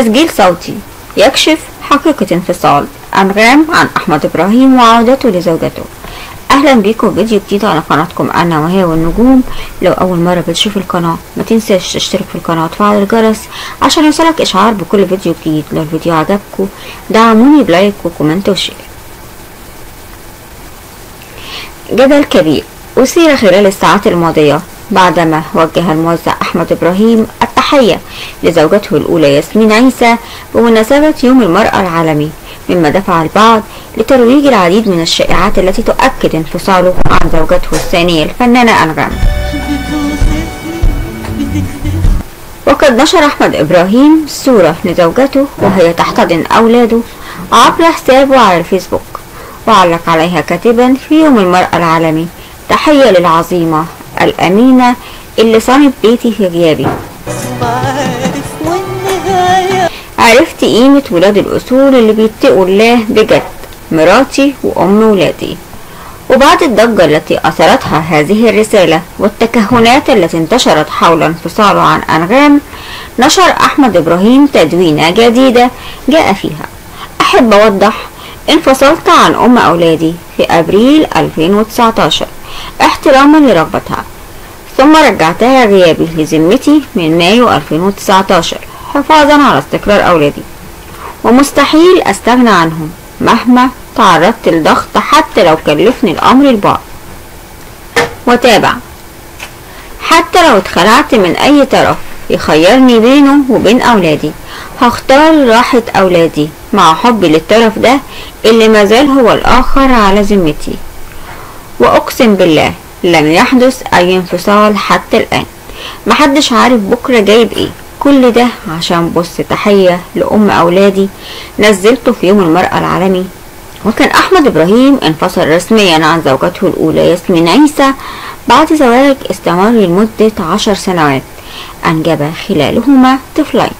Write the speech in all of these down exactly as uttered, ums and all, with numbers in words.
تسجيل صوتي يكشف حقيقة انفصال أنغام عن أحمد إبراهيم وعودته لزوجته. أهلا بيكم فيديو جديد على قناتكم أنا وهي والنجوم. لو أول مرة بتشوف القناة ما تنساش تشترك في القناة وتفعل الجرس عشان يوصلك إشعار بكل فيديو جديد. لو الفيديو عجبكم دعموني بلايك وكومنت وشير. جدل كبير أثير خلال الساعات الماضية بعدما وجه الموزع أحمد إبراهيم التحية لزوجته الأولى ياسمين عيسى بمناسبة يوم المرأة العالمي، مما دفع البعض لترويج العديد من الشائعات التي تؤكد انفصاله عن زوجته الثانية الفنانة أنغام. وقد نشر أحمد إبراهيم صورة لزوجته وهي تحتضن أولاده عبر حسابه على الفيسبوك، وعلق عليها كاتبا: في يوم المرأة العالمي تحية للعظيمة الأمينة اللي صانت بيتي في غيابي. عرفت قيمة ولاد الأصول اللي بيتقوا الله بجد، مراتي وأم ولادي. وبعد الضجة التي أثرتها هذه الرسالة والتكهنات التي انتشرت حول انفصاله عن أنغام، نشر أحمد إبراهيم تدوينة جديدة جاء فيها: أحب أوضح انفصلت عن أم أولادي في أبريل ألفين وتسعتاشر احتراما لرغبتها، ثم رجعتها غيابي لذمتي من مايو ألفين وتسعتاشر حفاظا على استقرار أولادي، ومستحيل أستغنى عنهم مهما تعرضت لضغط حتى لو كلفني الأمر البعض. وتابع: حتى لو اتخلعت من أي طرف يخيرني بينه وبين أولادي، هختار راحة أولادي مع حبي للطرف ده اللي مازال هو الآخر على ذمتي. وأقسم بالله لم يحدث أي انفصال حتى الآن، محدش عارف بكرة جايب إيه. كل ده عشان بص تحية لأم أولادي نزلته في يوم المرأة العالمي. وكان أحمد إبراهيم انفصل رسميا عن زوجته الأولى ياسمين عيسى بعد زواج استمر لمدة عشر سنوات أنجب خلالهما طفلين،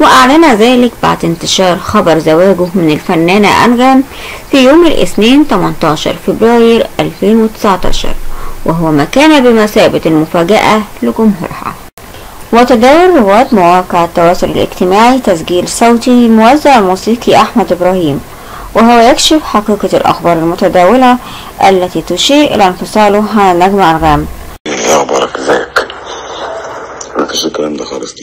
وأعلن ذلك بعد انتشار خبر زواجه من الفنانة أنغام في يوم الاثنين تمنتاشر فبراير ألفين وتسعتاشر، وهو ما كان بمثابة المفاجأة لجمهورها. وتداول رواد مواقع التواصل الاجتماعي تسجيل صوتي الموزع الموسيقي أحمد إبراهيم وهو يكشف حقيقة الأخبار المتداولة التي تشير إلى انفصاله عن النجمة أنغام. يا أخبارك ازيك؟ مفيش الكلام ده خالص.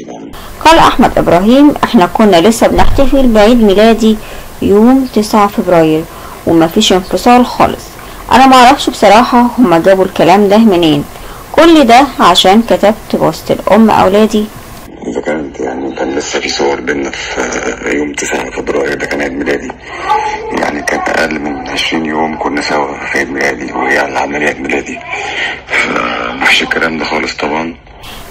قال أحمد إبراهيم: احنا كنا لسه بنحتفل بعيد ميلادي يوم تسعة فبراير ومفيش انفصال خالص. أنا معرفش بصراحة هما جابوا الكلام ده منين، كل ده عشان كتبت بوست الأم أولادي. إذا كانت يعني كان لسه في صور بينا في يوم تسعة فبراير ده كان عيد ميلادي، يعني كان أقل من عشرين يوم كنا سوا في عيد ميلادي وهي على عيد ميلادي، فمفيش الكلام ده خالص طبعا.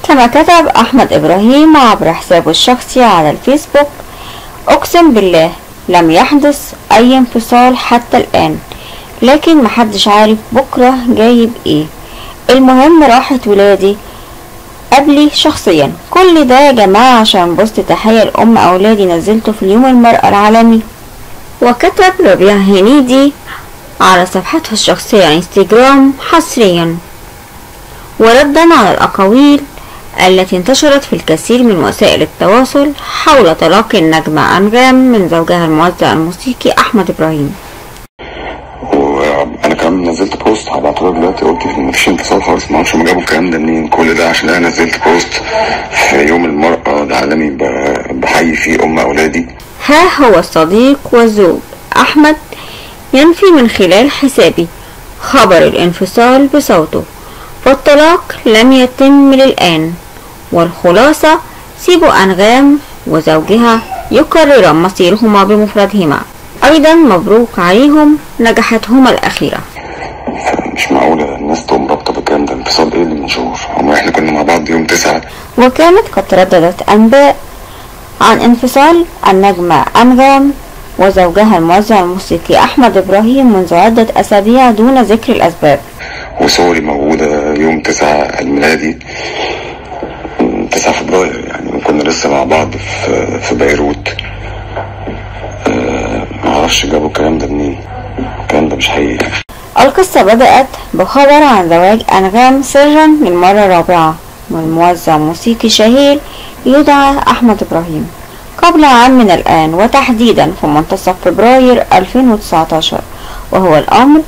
كما كتب أحمد إبراهيم عبر حسابه الشخصي على الفيسبوك: أقسم بالله لم يحدث أي انفصال حتى الآن، لكن محدش عارف بكرة جايب إيه. المهم راحت ولادي قبلي شخصيا. كل ده يا جماعة عشان بوست تحية لأم أولادي نزلته في اليوم المرأة العالمي. وكتب ربيع هنيدي على صفحتها الشخصية على انستجرام حصريا وردا على الأقاويل التي انتشرت في الكثير من وسائل التواصل حول طلاق النجمة أنغام من زوجها الموزع الموسيقي أحمد إبراهيم. وانا كمان نزلت بوست هبعتهولك دلوقتي، قلت مفيش انفصال خالص، معرفش هما جابوا الكلام ده منين. كل ده عشان انا نزلت بوست في يوم المرأة العالمي بحيي فيه أم أولادي. ها هو الصديق والزوج أحمد ينفي من خلال حسابي خبر الانفصال بصوته: والطلاق لم يتم للآن، والخلاصة سيبوا أنغام وزوجها يقررا مصيرهما بمفردهما. أيضا مبروك عليهم نجاحتهما الأخيرة. مش معقولة الناس تقوم رابطة بالكلام ده، انفصال إيه اللي من شهور؟ هما إحنا كنا مع بعض يوم تسعة. وكانت قد ترددت أنباء عن انفصال النجمة أنغام وزوجها الموزع الموسيقي أحمد إبراهيم منذ عدة أسابيع دون ذكر الأسباب. وصوري موجودة يوم تسعة الميلادي تسعة فبراير، يعني كنا لسه مع بعض في في بيروت. أه معرفش جابوا الكلام ده منين، الكلام ده مش حقيقي. القصة بدأت بخبر عن زواج أنغام سرا للمرة الرابعة من موزع موسيقي شهير يدعى أحمد إبراهيم، قبل عام من الآن، وتحديدا في منتصف فبراير ألفين وتسعتاشر، وهو الأمر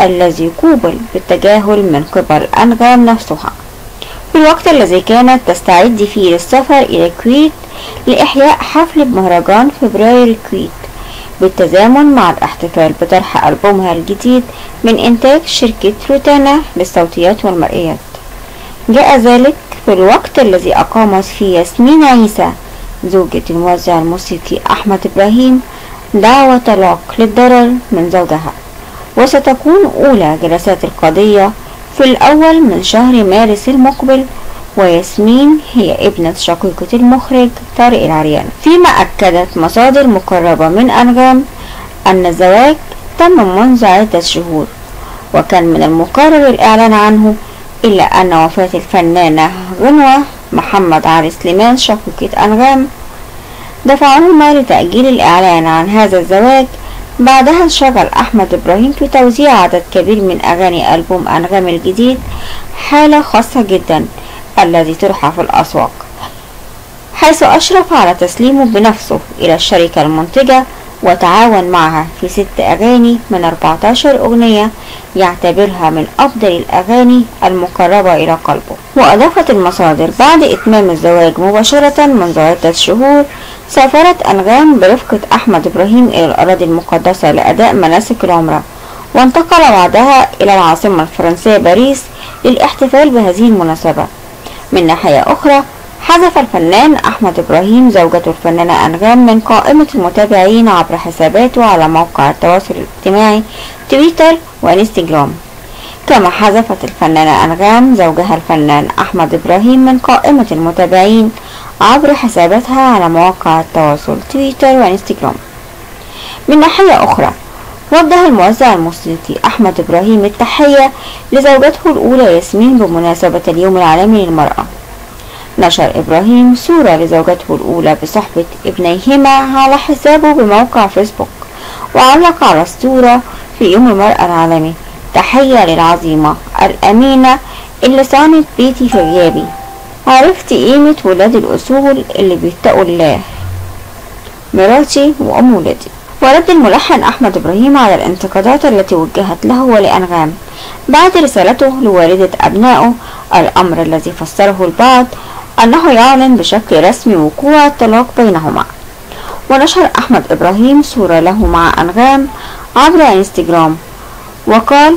الذي قوبل بالتجاهل من قبل أنغام نفسها في الوقت الذي كانت تستعد فيه للسفر إلى الكويت لإحياء حفل بمهرجان فبراير الكويت بالتزامن مع الاحتفال بطرح ألبومها الجديد من إنتاج شركة روتانا للصوتيات والمرئيات. جاء ذلك في الوقت الذي أقامت فيه ياسمين عيسى زوجة الموزع الموسيقي أحمد إبراهيم دعوى طلاق للضرر من زوجها، وستكون أولى جلسات القضية في الأول من شهر مارس المقبل، وياسمين هي ابنة شقيقة المخرج طارق العريان. فيما أكدت مصادر مقربة من أنغام أن الزواج تم منذ عدة شهور وكان من المقرر الإعلان عنه، إلا أن وفاة الفنانة غنوه محمد عرسليمان شقيقة أنغام دفعهما لتأجيل الإعلان عن هذا الزواج. بعدها انشغل أحمد إبراهيم في توزيع عدد كبير من أغاني ألبوم أنغام الجديد حالة خاصة جدا الذي ترعى في الأسواق، حيث أشرف على تسليمه بنفسه إلى الشركة المنتجة وتعاون معها في ست أغاني من أربعتاشر أغنية يعتبرها من أفضل الأغاني المقربة إلى قلبه. وأضافت المصادر بعد إتمام الزواج مباشرة منذ عدة شهور سافرت أنغام برفقة أحمد إبراهيم إلى الأراضي المقدسة لأداء مناسك العمرة، وانتقل بعدها إلى العاصمة الفرنسية باريس للاحتفال بهذه المناسبة. من ناحية أخرى حذف الفنان أحمد إبراهيم زوجته الفنانة أنغام من قائمة المتابعين عبر حساباته على موقع التواصل الاجتماعي تويتر وإنستجرام، كما حذفت الفنانة أنغام زوجها الفنان أحمد إبراهيم من قائمة المتابعين عبر حساباتها على مواقع التواصل تويتر وإنستجرام. من ناحية أخرى وجه الموزع الموسيقي أحمد إبراهيم التحية لزوجته الأولى ياسمين بمناسبة اليوم العالمي للمرأة. نشر إبراهيم صورة لزوجته الأولى بصحبة ابنيهما على حسابه بموقع فيسبوك، وعلق على الصورة في يوم المرأة العالمي: تحية للعظيمة الأمينة اللي صانت بيتي في غيابي، عرفت قيمة ولاد الأصول اللي بيتقوا الله، مراتي وأم ولادي. ورد الملحن أحمد إبراهيم على الانتقادات التي وجهت له ولأنغام بعد رسالته لوالدة أبنائه، الأمر الذي فسره البعض أنه يعلن بشكل رسمي وقوع الطلاق بينهما. ونشر أحمد إبراهيم صورة له مع أنغام عبر إنستجرام وقال: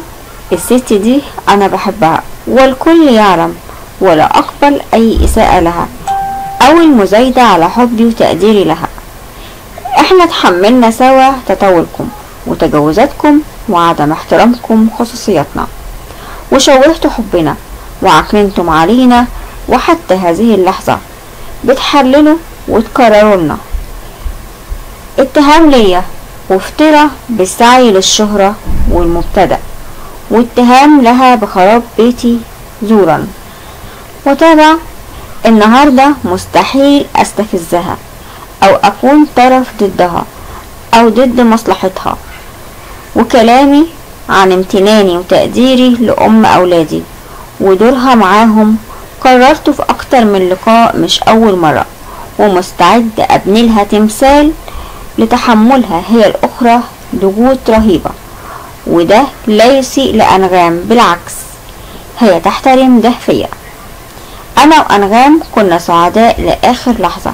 الست دي أنا بحبها والكل يعلم، ولا أقبل أي إساءة لها أو المزايدة على حبي وتقديري لها. احنا تحملنا سوا تطاولكم وتجاوزاتكم وعدم احترامكم خصوصيتنا، وشوهتوا حبنا وعكننتم علينا، وحتى هذه اللحظة بتحللوا وتكرروا لنا اتهام ليا وافتراء بالسعي للشهرة والمبتدأ، واتهام لها بخراب بيتي زورا. وتابع: النهاردة مستحيل استفزها او اكون طرف ضدها او ضد مصلحتها، وكلامي عن امتناني وتقديري لأم اولادي ودورها معاهم قررته في اكتر من لقاء مش اول مرة، ومستعد ابني لها تمثال لتحملها هي الاخرى ضغوط رهيبة، وده لا يسيء لأنغام، بالعكس هي تحترم ده فيا. انا وأنغام كنا سعداء لاخر لحظة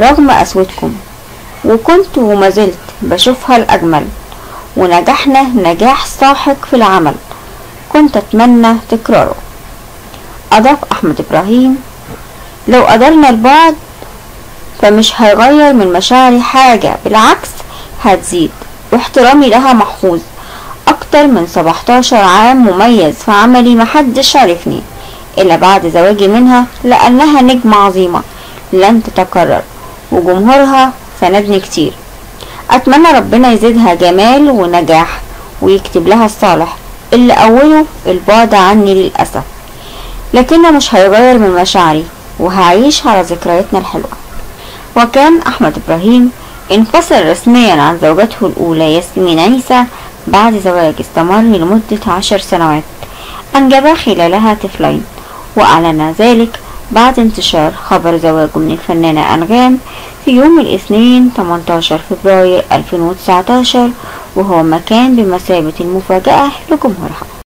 رغم قسوتكم، وكنت وما زلت بشوفها الأجمل، ونجحنا نجاح ساحق في العمل كنت أتمنى تكراره. أضاف أحمد إبراهيم: لو قدرنا البعض فمش هيغير من مشاعري حاجة، بالعكس هتزيد، واحترامي لها محفوظ. أكتر من سبعتاشر عام مميز في عملي، محدش عرفني إلا بعد زواجي منها، لأنها نجمة عظيمة لن تتكرر، وجمهورها سندني كتير. اتمنى ربنا يزيدها جمال ونجاح ويكتب لها الصالح اللي اوله البعد عني للاسف، لكنه مش هيغير من مشاعري، وهعيش على ذكرياتنا الحلوه. وكان احمد ابراهيم انفصل رسميا عن زوجته الاولى ياسمين عيسى بعد زواج استمر لمده عشر سنوات انجبا خلالها طفلين، واعلن ذلك بعد انتشار خبر زواجه من الفنانة أنغام في يوم الاثنين ثمانية عشر فبراير ألفين وتسعتاشر، وهو ما كان بمثابة المفاجأة لجمهورها.